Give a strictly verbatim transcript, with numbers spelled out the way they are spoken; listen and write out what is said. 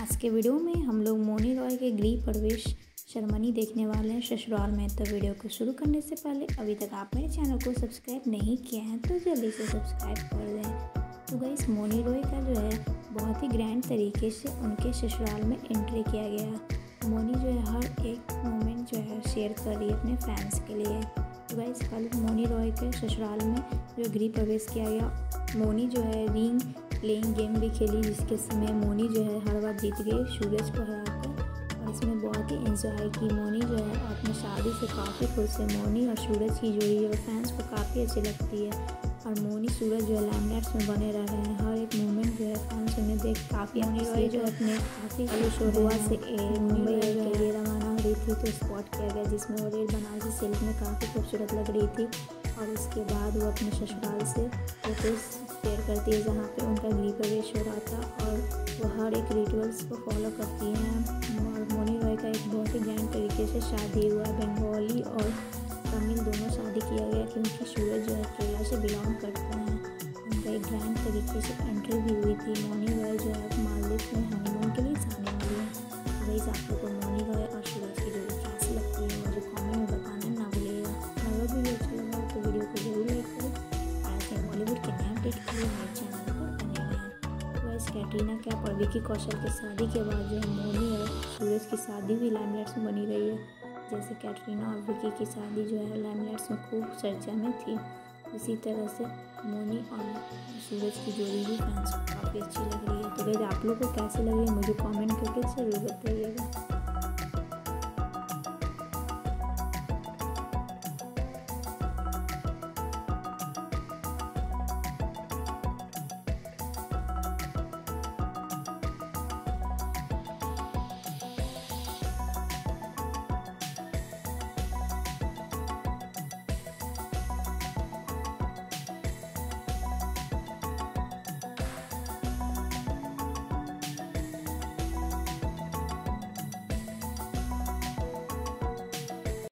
आज के वीडियो में हम लोग मौनी रॉय के गृह प्रवेश सेरेमनी देखने वाले हैं ससुराल में। तो वीडियो को शुरू करने से पहले अभी तक आप मेरे चैनल को सब्सक्राइब नहीं किया है तो जल्दी से सब्सक्राइब कर दें। तो गाइस मौनी रॉय का जो है बहुत ही ग्रैंड तरीके से उनके ससुराल में एंट्री किया गया। मौनी जो है हर एक मोमेंट जो है शेयर कर रही है अपने फैंस के लिए। तो गाइस कल मौनी रॉय के ससुराल में जो गृह प्रवेश किया गया, मौनी जो है रिंग प्लेइंग गेम भी खेली जिसके समय मौनी जो है हर बार जीत गई सूरज को हराकर, और इसमें बहुत ही एंजॉय की मौनी जो है। अपनी शादी से काफ़ी खुश है मौनी, और सूरज की जो है फैंस को काफ़ी अच्छी लगती है, और मौनी सूरज जो है लाइमलाइट में बने रह रहे हैं। हर एक मोमेंट जो है फैंस उन्हें देख काफ़ी मौनी रॉय जो अपने काफ़ी खुश हो गोवा से मुंबई के लिए रवाना हो रही थी तो स्पॉट किया गया, जिसमें वो रेल बनारसी सिल्क में काफ़ी खूबसूरत लग रही थी। और इसके बाद वो अपने ससुराल से फोटोज शेयर करती है जहाँ पे उनका गृह प्रवेश हो रहा था, और वो हर एक रिचुअल्स को फॉलो करती हैं। और मौनी रॉय का एक बहुत ही ग्रैंड तरीके से शादी हुआ, बंगाली और तमिल दोनों शादी किया गया क्योंकि सूरज जो है केरला से बिलोंग करते हैं। उनका एक ग्रैंड तरीके से एंट्री भी हुई थी। मौनी रॉय जो है मालदीव में हनीमून के लिए जाने वाली है। वही आपको तो मौनी रॉय और सूरज की जोड़ी कैसी लगती है मुझे कॉमेंट में बताना ना भूलिएगा। अगर वीडियो अच्छा लगा तो वीडियो को जरूर लाइक करें। बॉलीवुड के नया अपडेट के लिए मेरे चैनल पर बने रहें। वैसे कैटरीना कैफ और विकी कौशल की शादी के बाद जो है मौनी और सूरज की शादी भी लाइमलाइट में बनी रही है। जैसे कैटरीना और विकी की शादी जो है लाइमलाइट में खूब चर्चा में थी, उसी तरह से मौनी और सूरज की जोड़ी भी फैंस को काफ़ी अच्छी लग रही है। तो भाई आप लोग को कैसी लग रही है मुझे कॉमेंट करके जरूर बताइएगा।